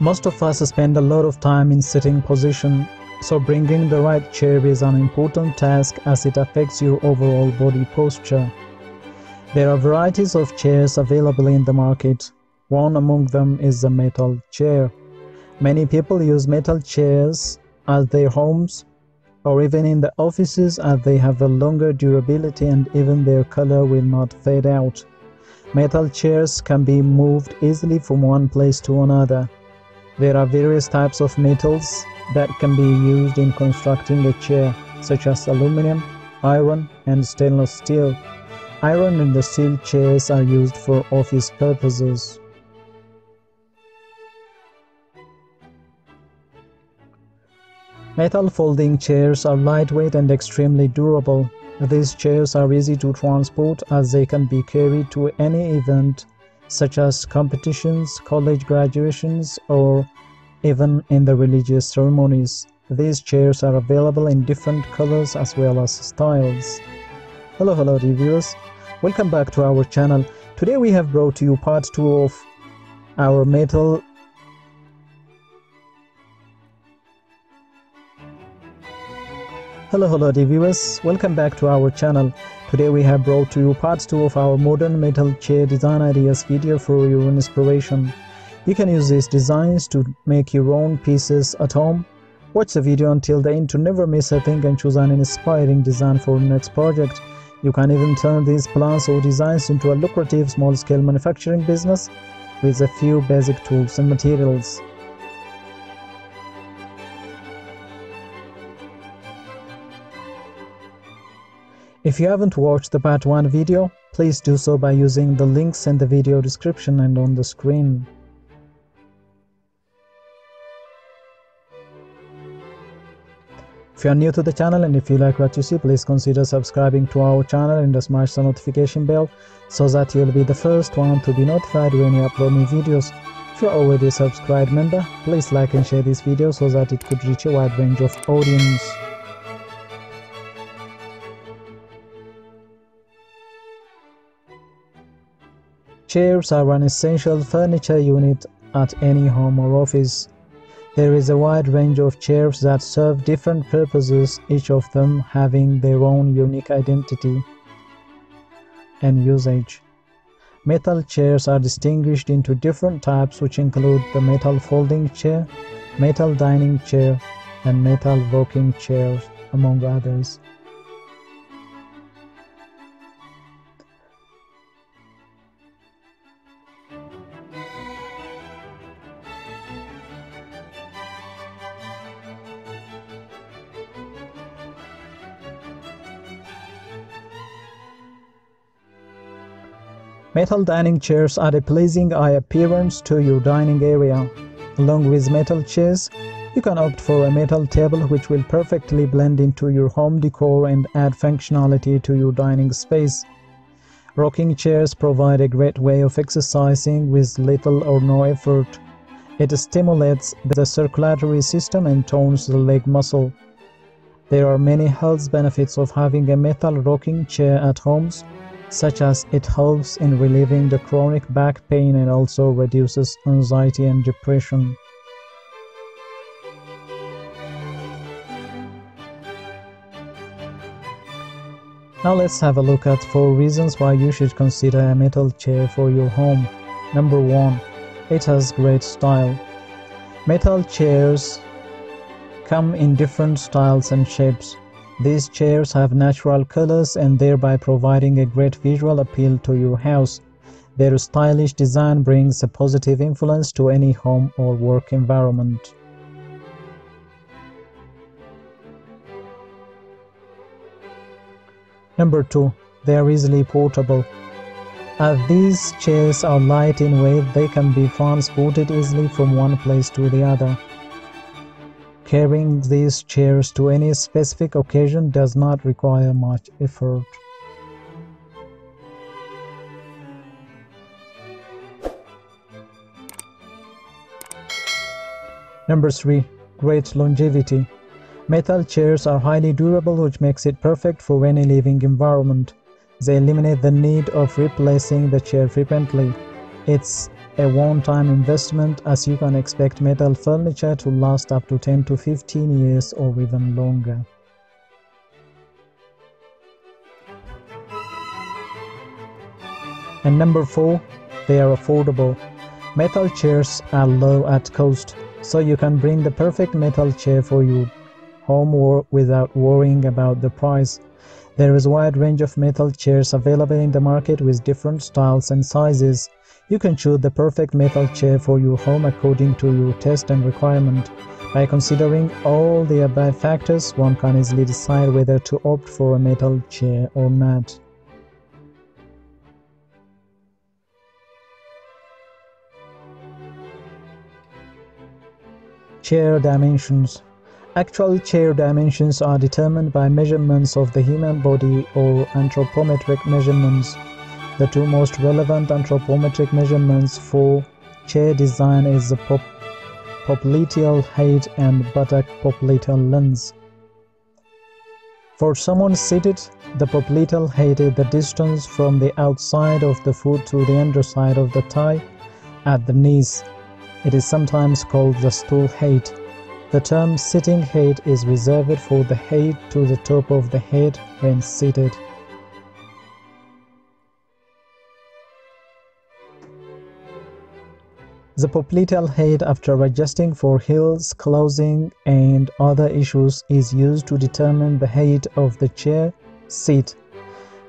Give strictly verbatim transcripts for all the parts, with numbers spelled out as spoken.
Most of us spend a lot of time in sitting position, so bringing the right chair is an important task as it affects your overall body posture. There are varieties of chairs available in the market. One among them is the metal chair. Many people use metal chairs at their homes or even in the offices as they have a longer durability and even their color will not fade out. Metal chairs can be moved easily from one place to another. There are various types of metals that can be used in constructing a chair, such as aluminum, iron, and stainless steel. Iron and steel chairs are used for office purposes. Metal folding chairs are lightweight and extremely durable. These chairs are easy to transport as they can be carried to any event, such as competitions, college graduations, or even in the religious ceremonies. These chairs are available in different colors as well as styles. Hello, hello, reviewers. Welcome back to our channel. Today we have brought to you part two of our metal Hello, hello, reviewers. Welcome back to our channel. Today we have brought to you part two of our modern metal chair design ideas video for your inspiration. You can use these designs to make your own pieces at home. Watch the video until the end to never miss a thing and choose an inspiring design for your next project. You can even turn these plans or designs into a lucrative small-scale manufacturing business with a few basic tools and materials. If you haven't watched the part one video, please do so by using the links in the video description and on the screen. If you are new to the channel and if you like what you see, please consider subscribing to our channel and smash the notification bell so that you'll be the first one to be notified when we upload new videos. If you're already a subscribed member, please like and share this video so that it could reach a wide range of audience. Chairs are an essential furniture unit at any home or office. There is a wide range of chairs that serve different purposes, each of them having their own unique identity and usage. Metal chairs are distinguished into different types, which include the metal folding chair, metal dining chair, and metal rocking chairs, among others. Metal dining chairs add a pleasing eye appearance to your dining area. Along with metal chairs, you can opt for a metal table which will perfectly blend into your home decor and add functionality to your dining space. Rocking chairs provide a great way of exercising with little or no effort. It stimulates the circulatory system and tones the leg muscle. There are many health benefits of having a metal rocking chair at homes, such as it helps in relieving the chronic back pain and also reduces anxiety and depression. Now let's have a look at four reasons why you should consider a metal chair for your home. Number one, it has great style. Metal chairs come in different styles and shapes. These chairs have natural colors and thereby providing a great visual appeal to your house. Their stylish design brings a positive influence to any home or work environment. Number two, they are easily portable. As these chairs are light in weight, they can be transported easily from one place to the other. Carrying these chairs to any specific occasion does not require much effort. Number three, great longevity. Metal chairs are highly durable, which makes it perfect for any living environment. They eliminate the need of replacing the chair frequently. It's a one-time investment, as you can expect metal furniture to last up to ten to fifteen years or even longer. And number four, they are affordable. Metal chairs are low at cost, so you can bring the perfect metal chair for you home or without worrying about the price. There is a wide range of metal chairs available in the market with different styles and sizes. You can choose the perfect metal chair for your home according to your taste and requirement. By considering all the above factors, one can easily decide whether to opt for a metal chair or not. Chair dimensions. Actual chair dimensions are determined by measurements of the human body or anthropometric measurements. The two most relevant anthropometric measurements for chair design is the pop popliteal height and buttock popliteal length. For someone seated, the popliteal height is the distance from the outside of the foot to the underside of the thigh at the knees. It is sometimes called the stool height. The term sitting height is reserved for the height to the top of the head when seated. The popliteal height, after adjusting for heels, closing and other issues, is used to determine the height of the chair seat.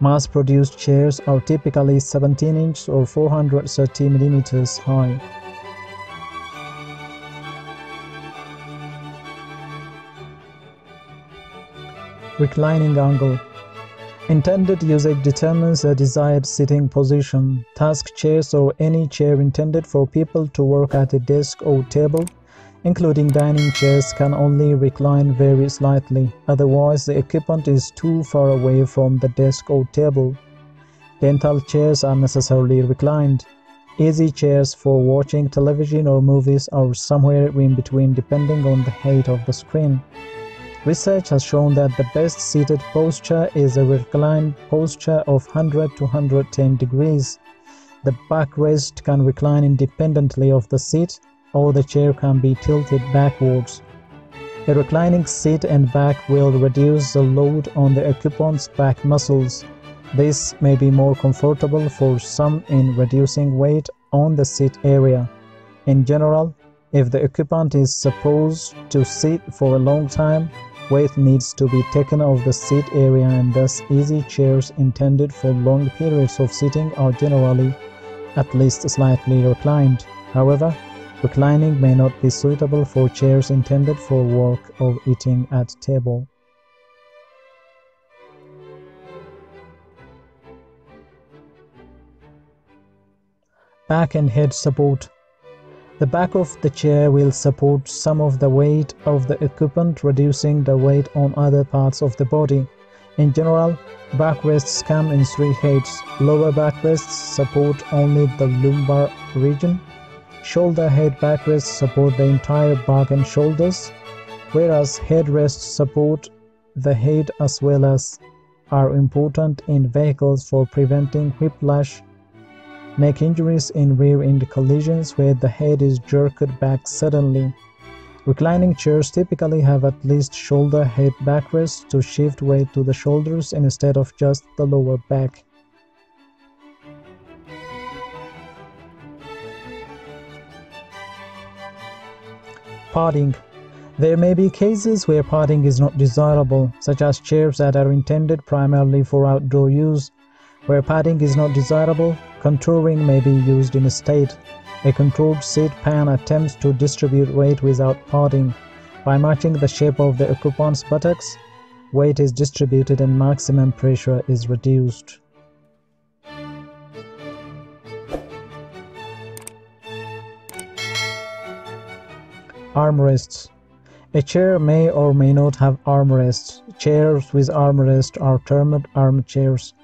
Mass-produced chairs are typically seventeen inches or four hundred thirty millimeters high. Reclining angle. Intended usage determines the desired sitting position. Task chairs or any chair intended for people to work at a desk or table, including dining chairs, can only recline very slightly. Otherwise, the occupant is too far away from the desk or table. Dental chairs are necessarily reclined. Easy chairs for watching television or movies are somewhere in between depending on the height of the screen. Research has shown that the best seated posture is a reclined posture of one hundred to one hundred ten degrees. The backrest can recline independently of the seat, or the chair can be tilted backwards. A reclining seat and back will reduce the load on the occupant's back muscles. This may be more comfortable for some in reducing weight on the seat area. In general, if the occupant is supposed to sit for a long time, weight needs to be taken off the seat area, and thus easy chairs intended for long periods of sitting are generally at least slightly reclined. However, reclining may not be suitable for chairs intended for work or eating at table. Back and head support. The back of the chair will support some of the weight of the occupant, reducing the weight on other parts of the body. In general, backrests come in three heights. Lower backrests support only the lumbar region. Shoulder head backrests support the entire back and shoulders, whereas headrests support the head as well as are important in vehicles for preventing whiplash, neck injuries, and rear-end collisions where the head is jerked back suddenly. Reclining chairs typically have at least shoulder head backrests to shift weight to the shoulders instead of just the lower back. Padding. There may be cases where padding is not desirable, such as chairs that are intended primarily for outdoor use. Where padding is not desirable, contouring may be used instead. A contoured seat pan attempts to distribute weight without padding. By matching the shape of the occupant's buttocks, weight is distributed and maximum pressure is reduced. Armrests. A chair may or may not have armrests. Chairs with armrests are termed armchairs.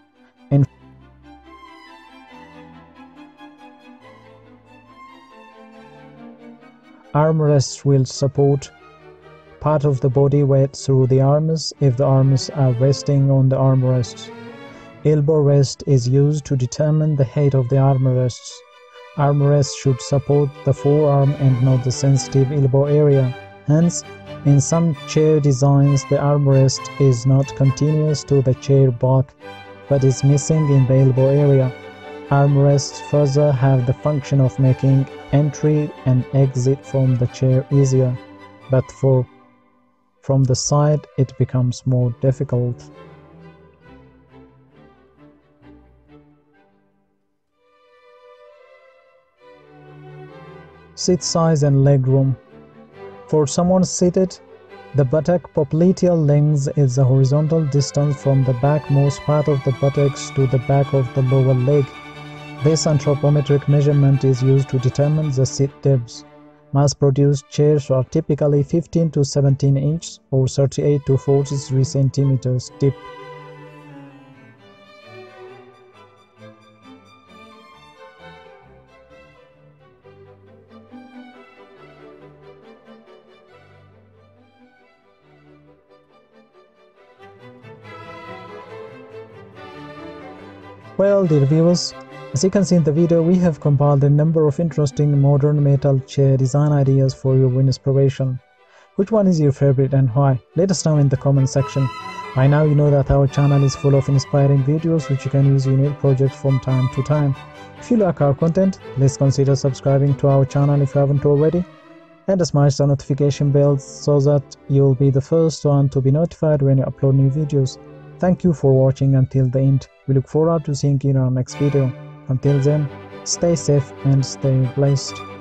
Armrests will support part of the body weight through the arms if the arms are resting on the armrests. Elbow rest is used to determine the height of the armrests. Arm rests should support the forearm and not the sensitive elbow area. Hence, in some chair designs, the armrest is not continuous to the chair back, but is missing in the elbow area. Armrests further have the function of making entry and exit from the chair easier, but for from the side it becomes more difficult. Seat size and leg room. For someone seated, the buttock popliteal length is the horizontal distance from the backmost part of the buttocks to the back of the lower leg. This anthropometric measurement is used to determine the seat depth. Mass-produced chairs are typically fifteen to seventeen inches or thirty-eight to forty-three centimeters deep. Well, dear viewers, as you can see in the video, we have compiled a number of interesting modern metal chair design ideas for your inspiration. Which one is your favorite and why? Let us know in the comment section. By now you know that our channel is full of inspiring videos which you can use in your projects from time to time. If you like our content, please consider subscribing to our channel if you haven't already, and smash the notification bell so that you'll be the first one to be notified when you upload new videos. Thank you for watching until the end. We look forward to seeing you in our next video. Until then, stay safe and stay blessed.